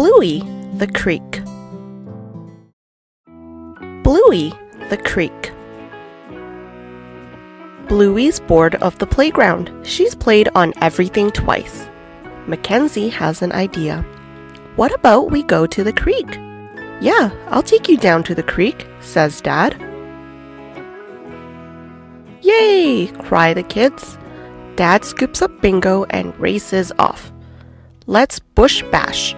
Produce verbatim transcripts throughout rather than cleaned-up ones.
Bluey the creek. Bluey the creek. Bluey's bored of the playground. She's played on everything twice. Mackenzie has an idea. What about we go to the creek? Yeah, I'll take you down to the creek, says Dad. Yay, cry the kids. Dad scoops up Bingo and races off. Let's bush bash.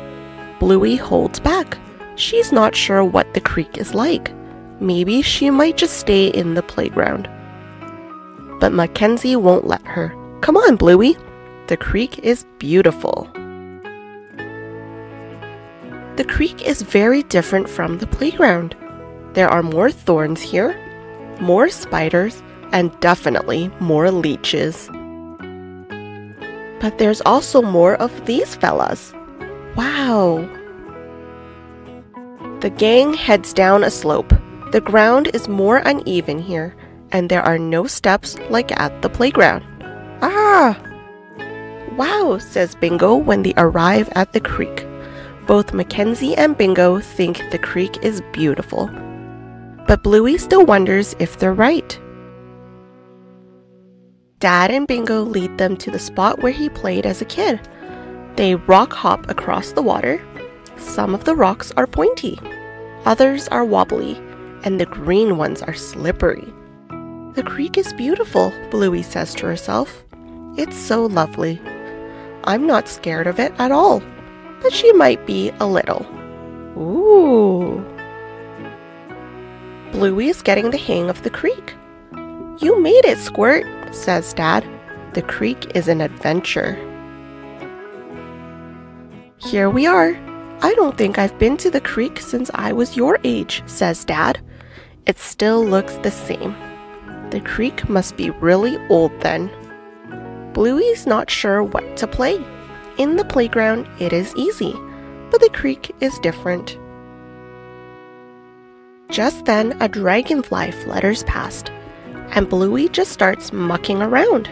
Bluey holds back. She's not sure what the creek is like. Maybe she might just stay in the playground. But Mackenzie won't let her. Come on, Bluey. The creek is beautiful. The creek is very different from the playground. There are more thorns here, more spiders, and definitely more leeches. But there's also more of these fellas. Wow! The gang heads down a slope. The ground is more uneven here, and there are no steps like at the playground. Ah! Wow, says Bingo when they arrive at the creek. Both Mackenzie and Bingo think the creek is beautiful. But Bluey still wonders if they're right. Dad and Bingo lead them to the spot where he played as a kid. They rock hop across the water. Some of the rocks are pointy, others are wobbly, and the green ones are slippery. The creek is beautiful, Bluey says to herself. It's so lovely. I'm not scared of it at all, but she might be a little. Ooh. Bluey is getting the hang of the creek. You made it, Squirt, says Dad. The creek is an adventure. Here we are. I don't think I've been to the creek since I was your age, says Dad. It still looks the same. The creek must be really old then. Bluey's not sure what to play. In the playground, it is easy, but the creek is different. Just then, a dragonfly flutters past, and Bluey just starts mucking around,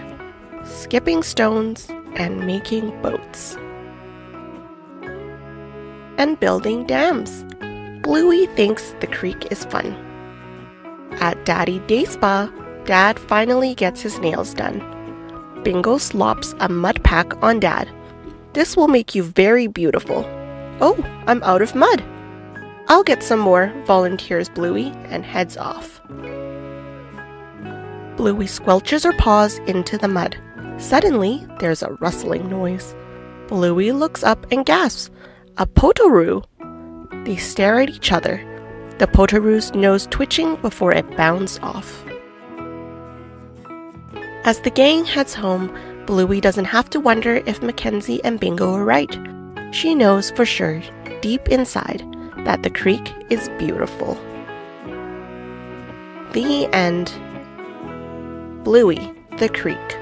skipping stones and making boats. And building dams. Bluey thinks the creek is fun. At Daddy Day Spa, Dad finally gets his nails done. Bingo slops a mud pack on Dad. This will make you very beautiful. Oh, I'm out of mud. I'll get some more, volunteers Bluey, and heads off. Bluey squelches her paws into the mud. Suddenly, there's a rustling noise. Bluey looks up and gasps, a potoroo! They stare at each other. The potoroo's nose twitching before it bounds off. As the gang heads home, Bluey doesn't have to wonder if Mackenzie and Bingo are right. She knows for sure, deep inside, that the creek is beautiful. The end. Bluey the creek.